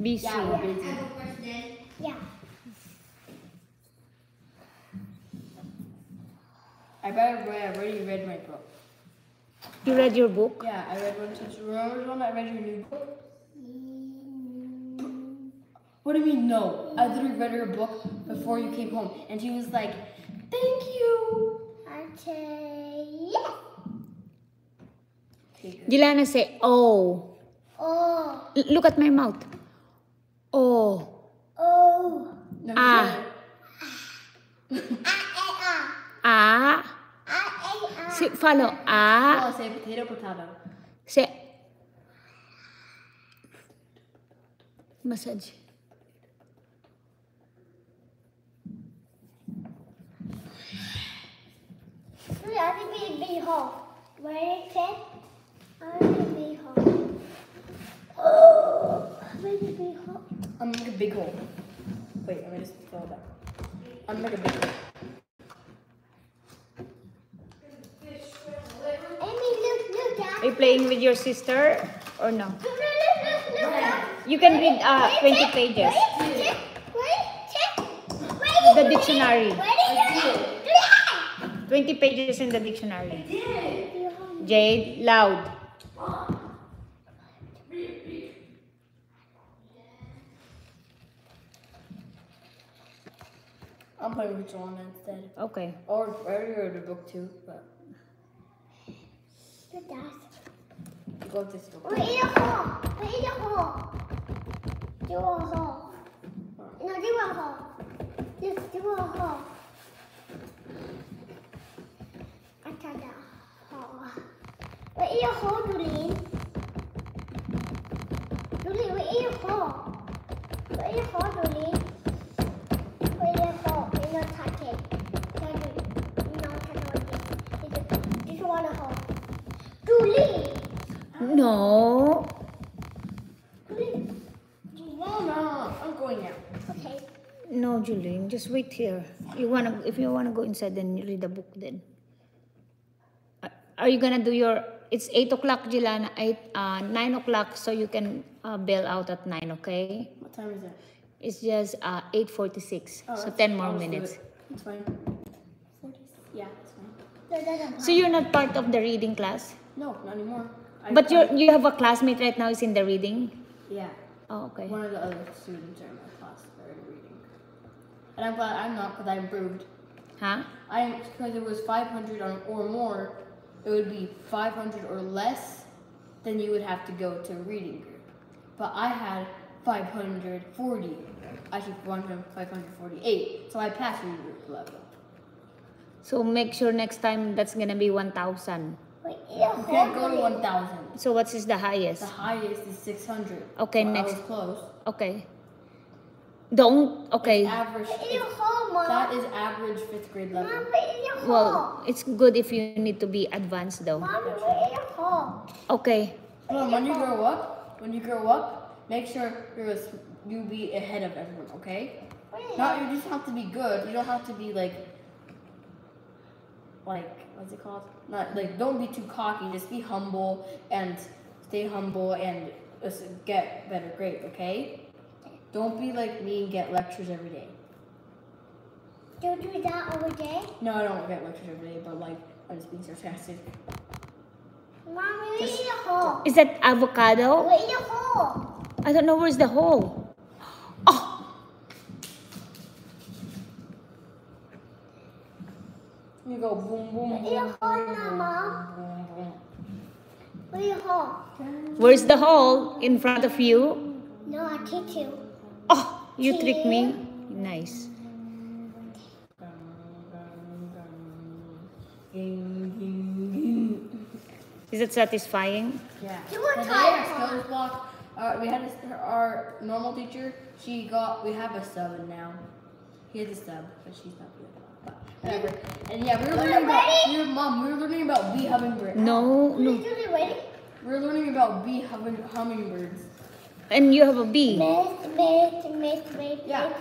BC. Yeah, BC. I go first then. Yeah. I already read my book. You read your book? Yeah, I read one since Rose one. I read your new book. What do you mean, no? I literally read her book before you came home, and she was like, thank you. Okay. Yeah. Jelena say, oh. Oh. Look at my mouth. Oh. Oh. No, ah. Ah. Say, follow. Ah. Oh, say potato, potato. Say. Massage. I want to be home. Where is it? I want to be home. Oh, I want to be home. I'm like a big hole. Wait, I'm gonna just fall back. I'm like a big hole. Amy, look, Dad. Are you playing with your sister or no? Look. You can read 20 pages. The dictionary. 20 pages in the dictionary. Jade, loud. I'm playing with John instead. Okay. Or earlier the book too, but. Look at that. Go to this book. We're in a hole. We're in a hole. Do a hole. No, do a hole. Just do a hole. Wait, eat a hole, Julie. Julie, wait, eat a hole. Wait, eat a hole, Julie. Wait, eat a hole. It's not touching. No, touching. Just want a hole. Julie! No. Julie. No, no. I'm going now. Okay. No, Julie. Just wait here. If you want to go inside, then you read the book then. Are you gonna do your? It's 8 o'clock, Jelena. 9 o'clock, so you can bail out at 9, okay? What time is it? It's just 8:46, so 10 more minutes. It's fine. 40. Yeah, it's fine. No. So you're not part of the reading class? No, not anymore. But you have a classmate right now is in the reading. Yeah. Oh, okay. One of the other students are in my class for reading, and I'm glad I'm not because I improved. Huh? I because it was 500 or more. It would be 500 or less, then you would have to go to a reading group. But I had 540. I should 548, so I passed reading group level. So make sure next time that's gonna be 1,000. You can't go to 1,000. So what is the highest? The highest is 600. Okay, well, next. I was close. Okay. Don't, okay. That is average 5th grade level. Well, it's good if you need to be advanced though. Okay. Well, when you grow up, make sure you be ahead of everyone, okay? Not, you just have to be good. You don't have to be like, what's it called? Not like, don't be too cocky. Just be humble and stay humble and get better grades, okay? Don't be like me and get lectures every day. Don't do that every day? No, I don't get lectures every day, but like, I'm just being sarcastic. Mom, we need a hole. Is that avocado? We need a hole. I don't know where's the hole. Oh! You go boom, boom, boom. We need a hole now, Mom. We need a hole. Where's the hole? In front of you? No, I tricked you. Oh, you tricked me. Nice. Is it satisfying? Yeah. We had our normal teacher. We have a sub now. He has a sub, but she's not good. But whatever. And yeah, we were learning about your mom. We were learning about bee hummingbirds. No, no. We were learning about bee hummingbirds. And you have a bee. Yeah,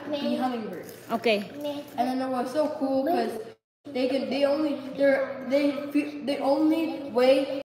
bee hummingbird. Okay. And then it was so cool because they only weigh